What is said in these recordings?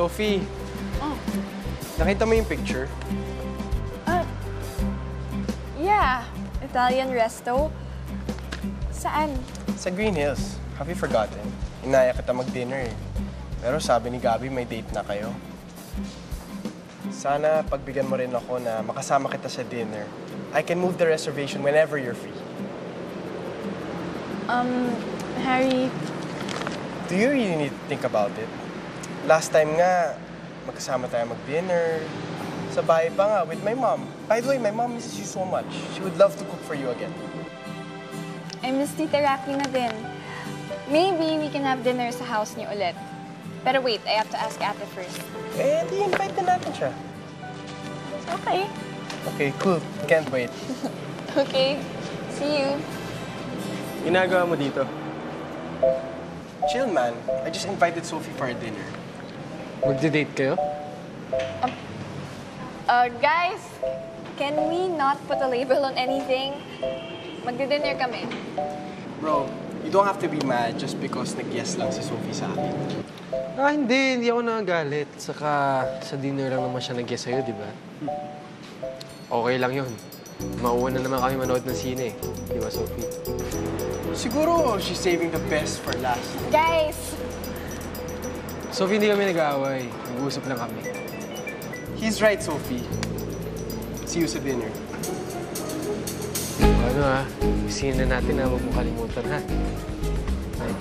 Sophie. Oh. Nakita mo yung picture? Yeah. Italian resto. Saan? Sa Green Hills. Have you forgotten? Inaya kita mag-dinner eh. Pero sabi ni Gabby may date na kayo. Sana pagbigyan mo rin ako na makasama kita sa dinner. I can move the reservation whenever you're free. Harry... Do you really need to think about it? Last time nga, magkasama tayo mag-dinner. Sa bahay pa nga, with my mom. By the way, my mom misses you so much. She would love to cook for you again. I miss Tita Racky na din. Maybe we can have dinner sa house niyo ulit. Pero wait, I have to ask Ate first. Eh, di-invite na natin siya. Okay. Okay, cool. Can't wait. Okay. See you. Ginagawa mo dito? Chill, man. I just invited Sophie for a dinner. Magde-date kayo? Guys, can we not put a label on anything? Magde-dinner kami. Bro, you don't have to be mad just because nag-yes lang si Sophie sa akin. Ah, hindi. Hindi ako nagagalit. Saka sa dinner lang naman siya nag-yes sa'yo, di ba? Okay lang yun. Mauwan na naman kami manood ng sine. Di ba, Sophie? Siguro, she's saving the best for last. Guys! Sophie, hindi kami nag-aaway. Nag-uusap lang kami. He's right, Sophie. See you sa dinner. Ano ha? Isihin na natin na huwag mong kalimutan, ha? Bye.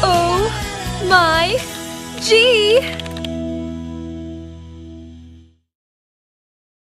Oh, my G!